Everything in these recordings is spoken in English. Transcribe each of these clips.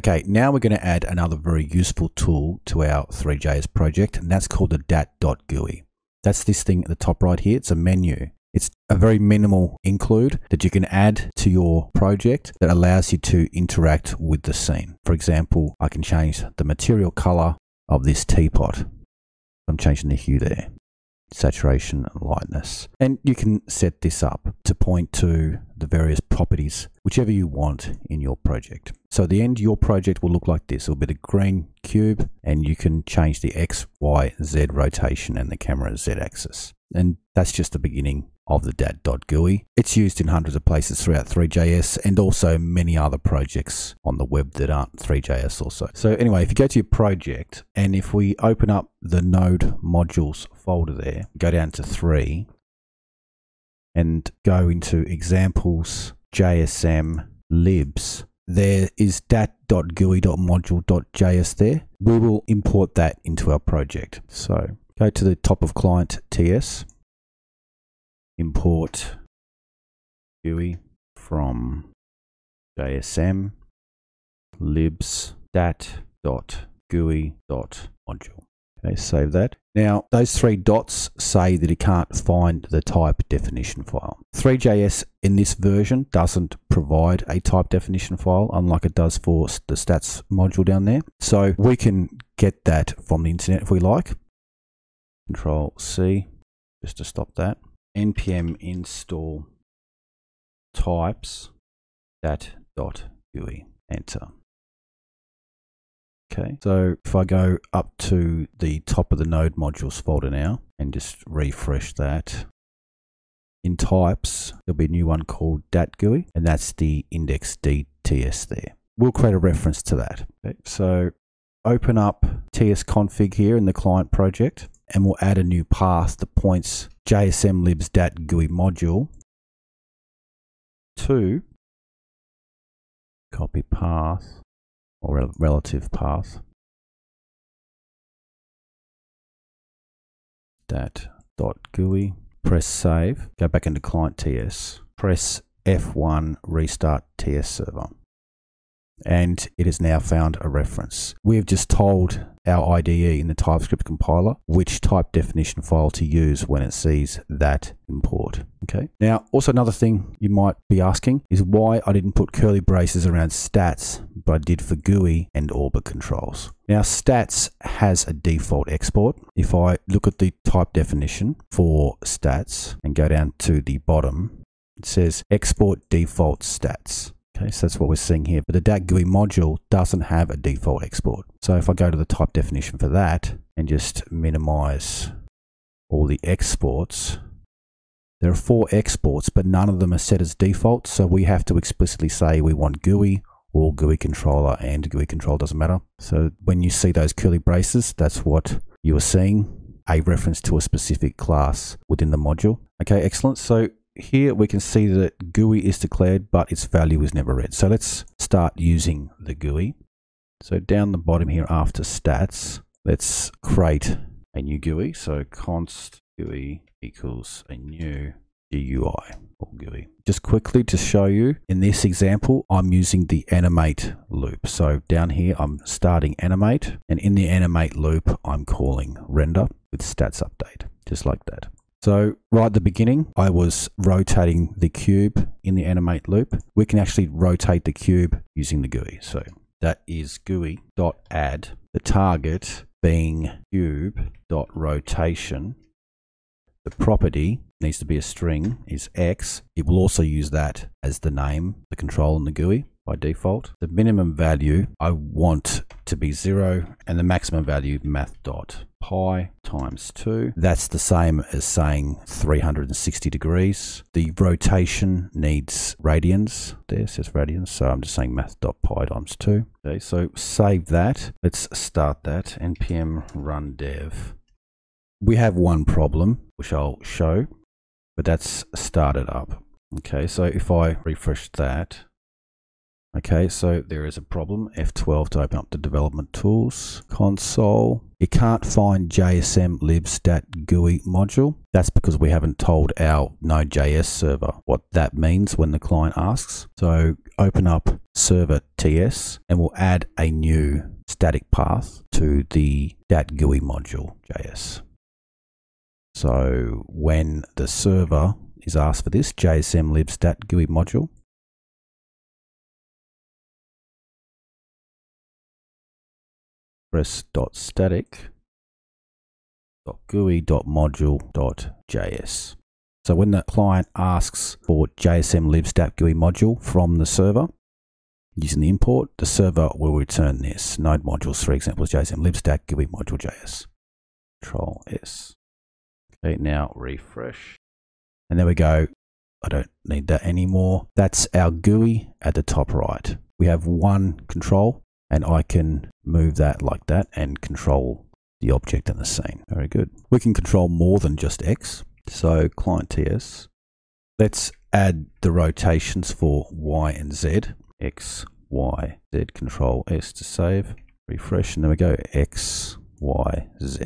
Okay, now we're going to add another very useful tool to our Three.js project, and that's called the dat.gui. That's this thing at the top right here. It's a menu. It's a very minimal include that you can add to your project that allows you to interact with the scene. For example, I can change the material color of this teapot. I'm changing the hue there, saturation and lightness. And you can set this up to point to the various properties, whichever you want in your project. So at the end, your project will look like this. It'll be the green cube, and you can change the X, Y, Z rotation and the camera's Z axis. And that's just the beginning of the dat.gui. It's used in hundreds of places throughout Three.js and also many other projects on the web that aren't Three.js also. So anyway, if you go to your project and if we open up the node modules folder there, go down to 3 and go into examples, JSM, libs, there is dat.gui.module.js there. We will import that into our project. So go to the top of client.TS, import GUI from JSM libs dat.gui.module. Okay, save that. Now, those three dots say that it can't find the type definition file. Three.js in this version doesn't provide a type definition file, unlike it does for the stats module down there. So we can get that from the internet if we like. Control C, just to stop that. npm install types dat.gui, enter. Okay, so if I go up to the top of the node modules folder now and just refresh that, in types, there'll be a new one called dat.gui, and that's the index.ts there. We'll create a reference to that. Okay, so open up tsconfig here in the client project, and we'll add a new path that points JSM libs dat.gui module to copy path or relative path dat.gui. Press save, go back into client TS, press F1, restart TS server. And it has now found a reference. We have just told our IDE in the TypeScript compiler which type definition file to use when it sees that import. Okay. Now, also another thing you might be asking is why I didn't put curly braces around stats, but I did for GUI and orbit controls. Now, stats has a default export. If I look at the type definition for stats and go down to the bottom, it says export default stats. Okay, so that's what we're seeing here, but the dat.gui module doesn't have a default export. So if I go to the type definition for that and just minimize all the exports, there are 4 exports, but none of them are set as default. So we have to explicitly say we want GUI or GUI controller, and GUI control doesn't matter. So when you see those curly braces, that's what you are seeing, a reference to a specific class within the module. Okay, excellent. So here we can see that GUI is declared, but its value is never read. So let's start using the GUI. So down the bottom here after stats, let's create a new GUI. So const GUI equals a new GUI or GUI. Just quickly to show you, in this example, I'm using the animate loop. So down here, I'm starting animate, and in the animate loop, I'm calling render with stats update, just like that. So right at the beginning, I was rotating the cube in the animate loop. We can actually rotate the cube using the GUI. So that is GUI.add, the target being cube.rotation. The property needs to be a string, is X. It will also use that as the name, the control in the GUI by default. The minimum value I want to be 0, and the maximum value math.pi times 2. That's the same as saying 360 degrees. The rotation needs radians. There it says radians, so I'm just saying math.pi times 2. Okay, so save that. Let's start that. Npm run dev. We have one problem, which I'll show, but that's started up. Okay, so if I refresh that, Okay, so there is a problem. F12 to open up the development tools console. You can't find jsm libs dat GUI module. That's because we haven't told our node.js server what that means when the client asks. So open up server.ts and we'll add a new static path to the dat GUI module.js. So when the server is asked for this jsm libs dat GUI module, press .static.gui.module.js. So when the client asks for JSM libs dat GUI module from the server, using the import, the server will return this node modules, for example, JSM libs dat GUI module.js. Control S. Okay, now refresh. And there we go. I don't need that anymore. That's our GUI at the top right. We have one control, and I can move that like that and control the object in the scene. Very good. We can control more than just X. So client TS. Let's add the rotations for Y and Z. X, Y, Z. Control S to save. Refresh, and there we go. X, Y, Z.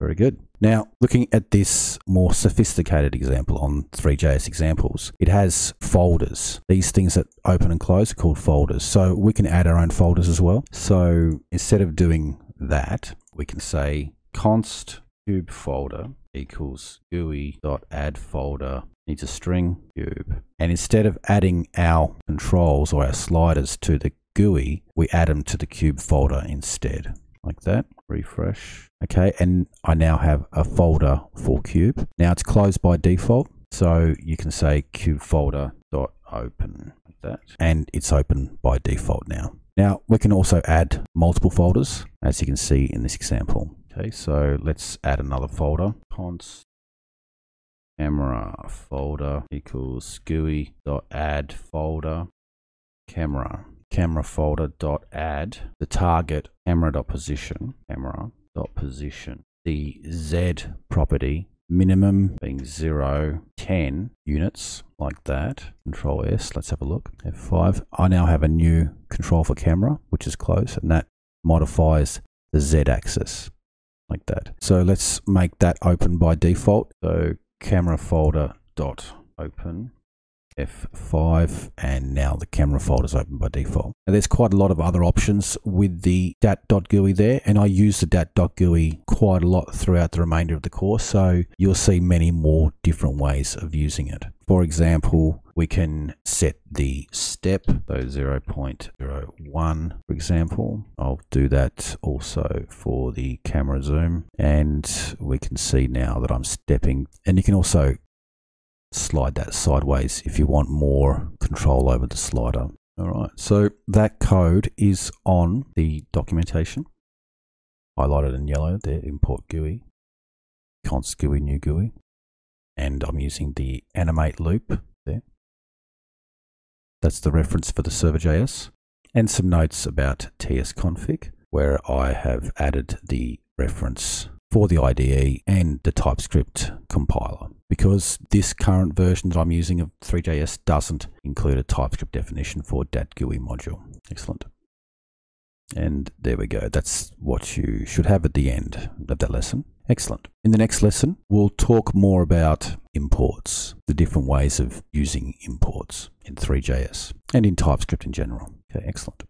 Very good. Now, looking at this more sophisticated example on Three.js examples, it has folders. These things that open and close are called folders. So we can add our own folders as well. So instead of doing that, we can say const cube folder equals GUI.add folder needs a string cube. And instead of adding our controls or our sliders to the GUI, we add them to the cube folder instead. Like that. Refresh. Okay, and I now have a folder for cube. Now it's closed by default, so you can say cube folder dot open like that, and it's open by default now. Now we can also add multiple folders, as you can see in this example. Okay, so let's add another folder. Const camera folder equals GUI dot add folder camera. Camera folder dot add the target camera dot position, the Z property minimum being 0, 10 units like that. Control S. Let's have a look. F5. I now have a new control for camera, which is close, and that modifies the Z axis like that. So let's make that open by default. So camera folder dot open. F5, and now the camera folder is open by default. Now there's quite a lot of other options with the dat.gui there, and I use the dat.gui quite a lot throughout the remainder of the course, so you'll see many more different ways of using it. For example, we can set the step, so 0.01 for example. I'll do that also for the camera zoom, and we can see now that I'm stepping, and you can also slide that sideways if you want more control over the slider. All right, so that code is on the documentation, highlighted in yellow there. Import GUI, const GUI, new GUI, and I'm using the animate loop there. That's the reference for the server.js, and some notes about tsconfig, where I have added the reference for the IDE and the TypeScript compiler, because this current version that I'm using of Three.js doesn't include a TypeScript definition for dat GUI module. Excellent. And there we go. That's what you should have at the end of that lesson. Excellent. In the next lesson, we'll talk more about imports, the different ways of using imports in Three.js and in TypeScript in general. Okay, excellent.